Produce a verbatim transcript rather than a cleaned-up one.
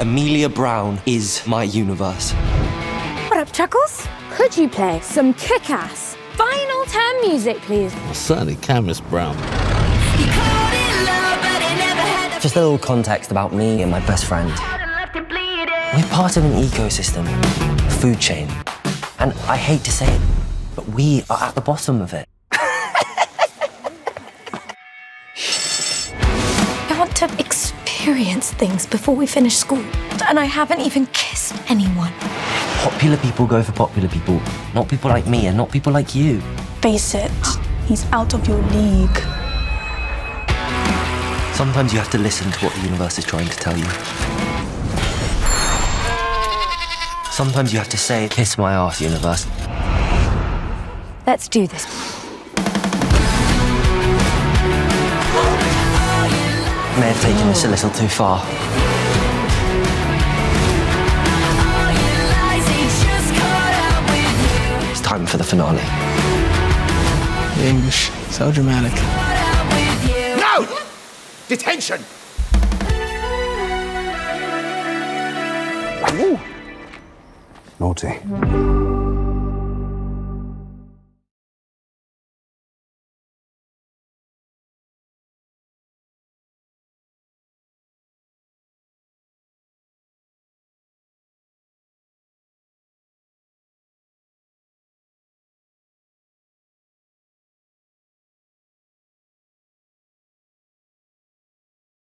Amelia Brown is my universe. What up, Chuckles? Could you play some kick-ass final term music, please? Well, certainly can, Miss Brown. Just a little context about me and my best friend. We're part of an ecosystem, a food chain. And I hate to say it, but we are at the bottom of it. I want to experience things before we finish school. And I haven't even kissed anyone. Popular people go for popular people. Not people like me and not people like you. Face it, he's out of your league. Sometimes you have to listen to what the universe is trying to tell you. Sometimes you have to say, kiss my ass, universe. Let's do this. May have taken this a little too far. It's time for the finale. The English, so dramatic. No! Detention! Ooh. Naughty.